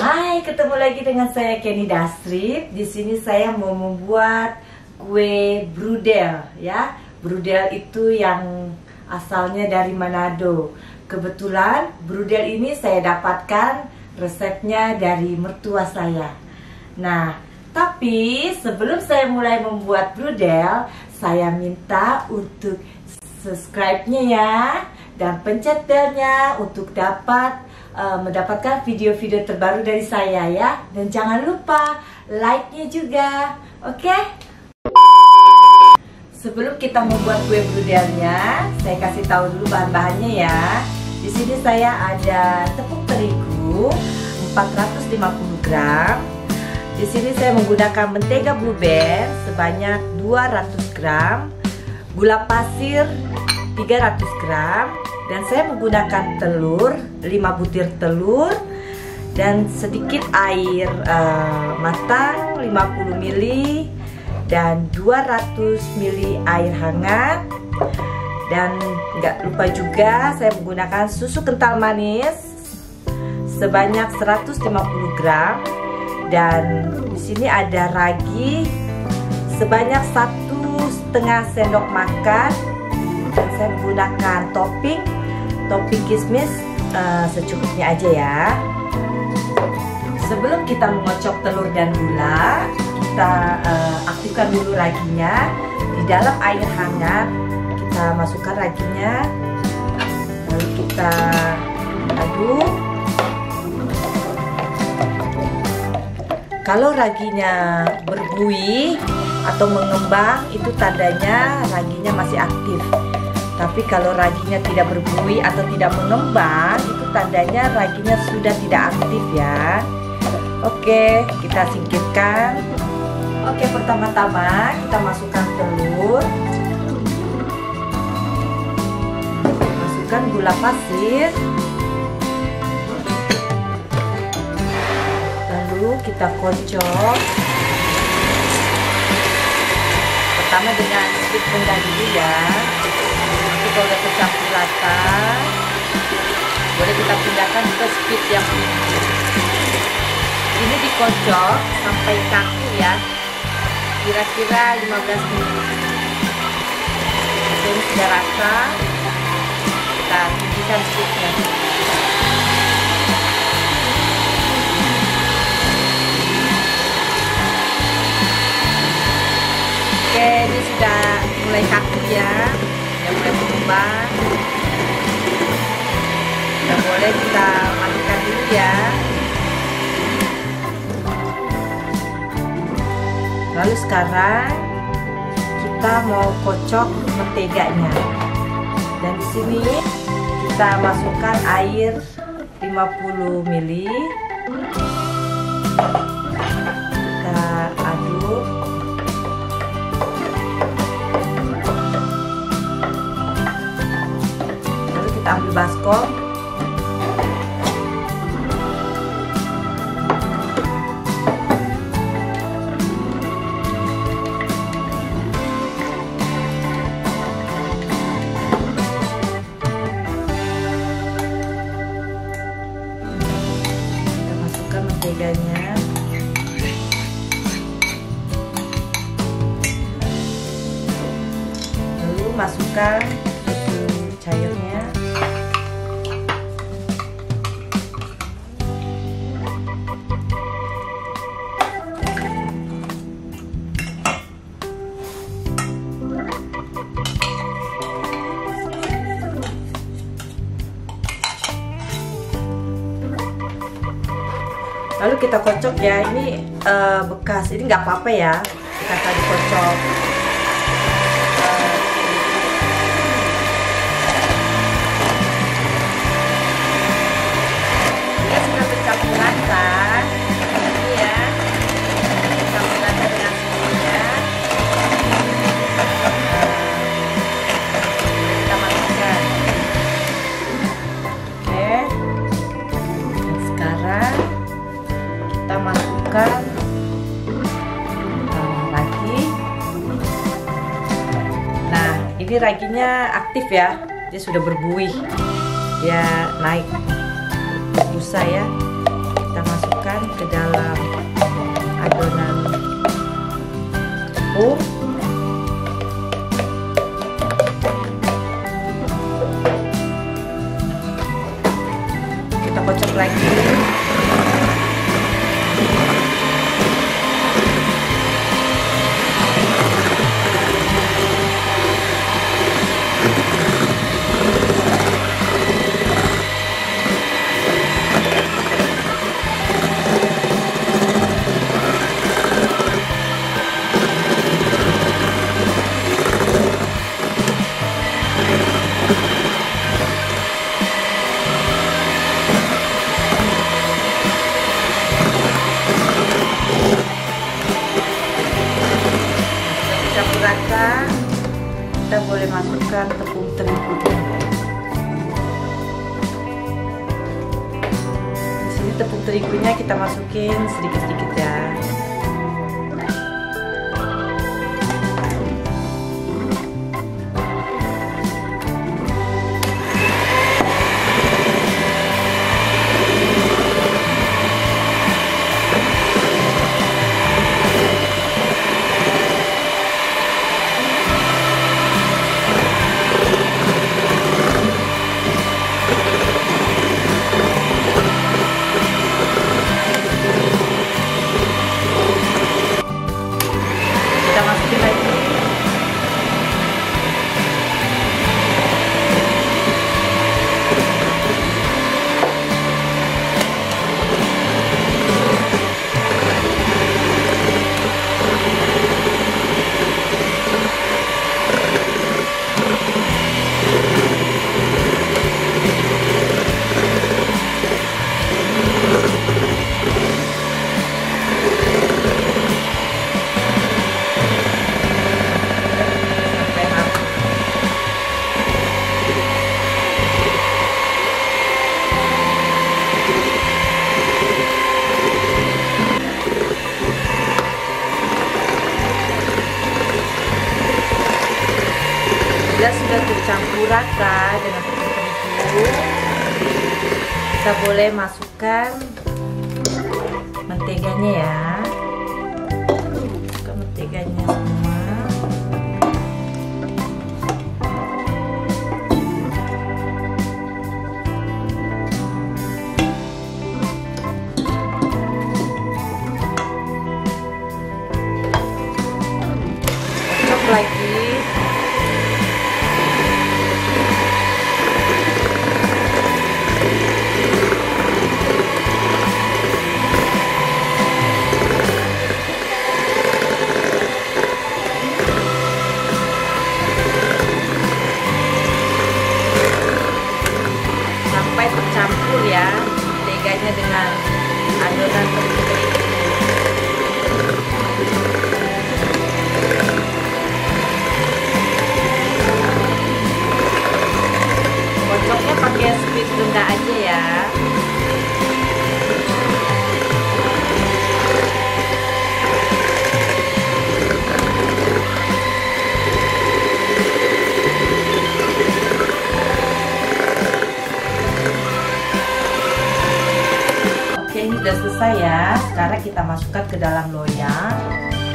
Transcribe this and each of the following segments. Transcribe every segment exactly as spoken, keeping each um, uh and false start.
Hai, ketemu lagi dengan saya Kennie Dasrip. Di sini saya mau membuat kue brudel ya. Brudel itu yang asalnya dari Manado. Kebetulan brudel ini saya dapatkan resepnya dari mertua saya. Nah, tapi sebelum saya mulai membuat brudel, saya minta untuk subscribe-nya ya, dan pencet belnya untuk dapat uh, mendapatkan video-video terbaru dari saya ya. Dan jangan lupa like-nya juga, oke? Okay? Sebelum kita membuat kue brudelnya, saya kasih tahu dulu bahan-bahannya ya. Di sini saya ada tepung terigu empat ratus lima puluh gram. Di sini saya menggunakan mentega blueberry sebanyak dua ratus gram, gula pasir tiga ratus gram, dan saya menggunakan telur lima butir telur dan sedikit air uh, matang lima puluh mili dan dua ratus mili air hangat. Dan nggak lupa juga saya menggunakan susu kental manis sebanyak seratus lima puluh gram, dan di sini ada ragi sebanyak satu setengah sendok makan. Dan saya menggunakan topping topping kismis uh, secukupnya aja ya. Sebelum kita mengocok telur dan gula, kita uh, aktifkan dulu raginya di dalam air hangat. Kita masukkan raginya, lalu kita aduk. Kalau raginya berbuih atau mengembang, itu tandanya raginya masih aktif. Tapi kalau raginya tidak berbuih atau tidak mengembang, itu tandanya raginya sudah tidak aktif ya. Oke, kita singkirkan. Oke, pertama-tama kita masukkan telur, masukkan gula pasir, lalu kita kocok. Pertama dengan sedikit benda dulu ya. Kalau udah tercampur rata, boleh kita pindahkan ke speed yang ini. Ini dikocok sampai kaku ya, kira-kira lima belas menit. Ini sudah rata, kita tinggikan speednya. Oke, ini sudah mulai kaku ya, mulai berkembang. Sudah boleh kita masukkan dulu ya. Lalu sekarang kita mau kocok menteganya. Dan di sini kita masukkan air lima puluh mili. Kita aduk. Ambil baskom, kita masukkan menteganya. Lalu masukkan susu cairnya. Lalu kita kocok ya, ini uh, bekas, ini nggak apa-apa ya, bekas tadi kocok. Ini uh, sudah tercampur rata, ini ya, tercampur rata dengan semuanya. Uh, kita masukkan. Oke, dan sekarang kita masukkan ragi. Nah, ini raginya aktif ya, dia sudah berbuih, dia naik busa ya. Kita masukkan. Kita boleh masukkan tepung terigu. Di sini tepung terigunya kita masukin sedikit-sedikit ya. Bila sudah tercampur rata dengan tepung terigu, kita boleh masukkan menteganya ya. Masukkan menteganya semua. Cocok lagi. Campur ya menteganya dengan adonan tepung terigu. Kocoknya pakai spidol tunda aja ya. Sudah selesai ya. Sekarang kita masukkan ke dalam loyang.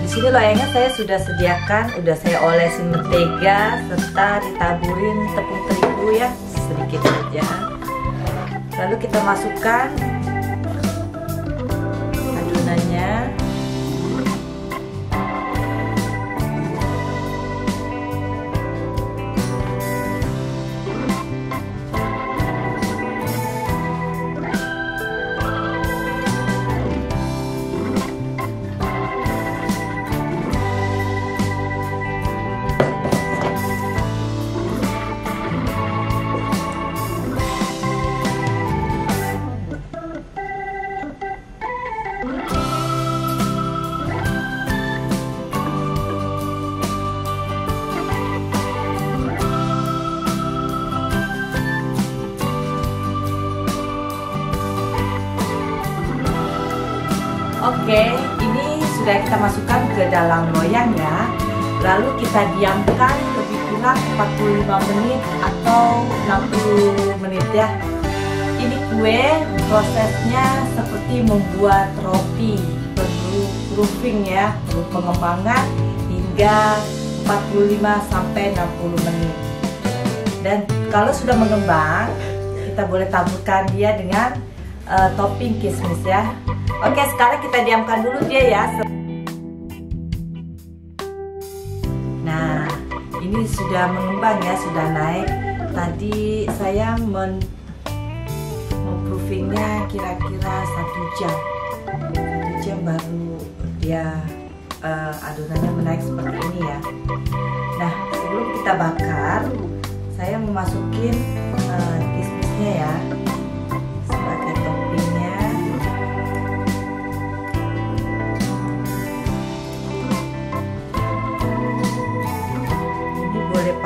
Di sini loyangnya saya sudah sediakan, udah saya olesin mentega serta ditaburin tepung terigu ya, sedikit saja. Lalu kita masukkan adonannya. Oke, ini sudah kita masukkan ke dalam loyang ya. Lalu kita diamkan lebih kurang empat puluh lima menit atau enam puluh menit ya. Ini kue prosesnya seperti membuat roti, perlu proofing ya, perlu pengembangan hingga empat puluh lima sampai enam puluh menit. Dan kalau sudah mengembang, kita boleh taburkan dia dengan uh, topping kismis ya. Oke, sekarang kita diamkan dulu dia ya. Nah, ini sudah mengembang ya, sudah naik. Tadi saya men memproofingnya kira-kira satu jam. Satu jam baru dia uh, adonannya menaik seperti ini ya. Nah, sebelum kita bakar, saya mau masukin uh, kismisnya ya.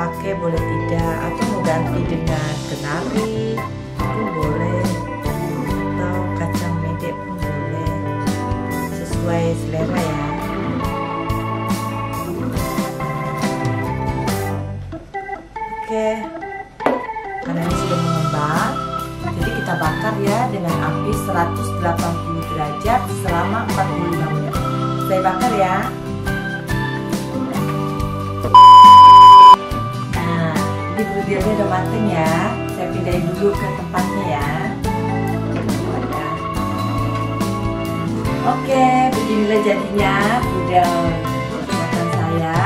Pakai boleh tidak, atau mau ganti dengan kenari itu boleh, atau kacang mede pun boleh, sesuai selera ya. Oke, karena ini sudah mengembang, jadi kita bakar ya dengan api seratus delapan puluh derajat selama empat puluh lima menit. Saya bakar ya. Brudelnya udah mateng ya, saya pindahin dulu ke tempatnya ya. Oke, beginilah jadinya brudel buatan saya.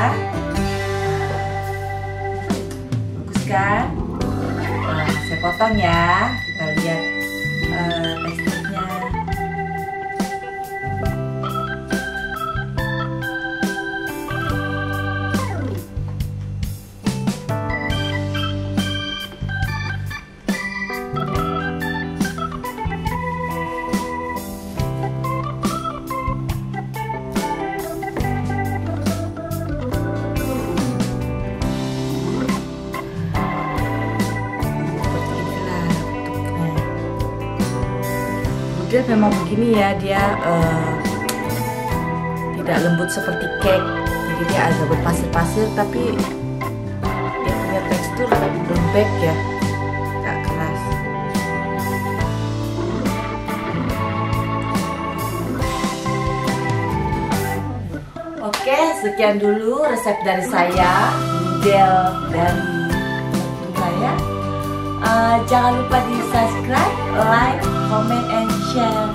Bagus kan? Nah, saya potong ya, kita lihat uh, teksturnya. Dia memang begini ya, dia uh, tidak lembut seperti cake, jadi dia agak berpasir-pasir, tapi dia punya tekstur lembek ya, agak keras. Oke, sekian dulu resep dari saya, brudel dari teman saya. Uh, jangan lupa di subscribe, like, comment, and share.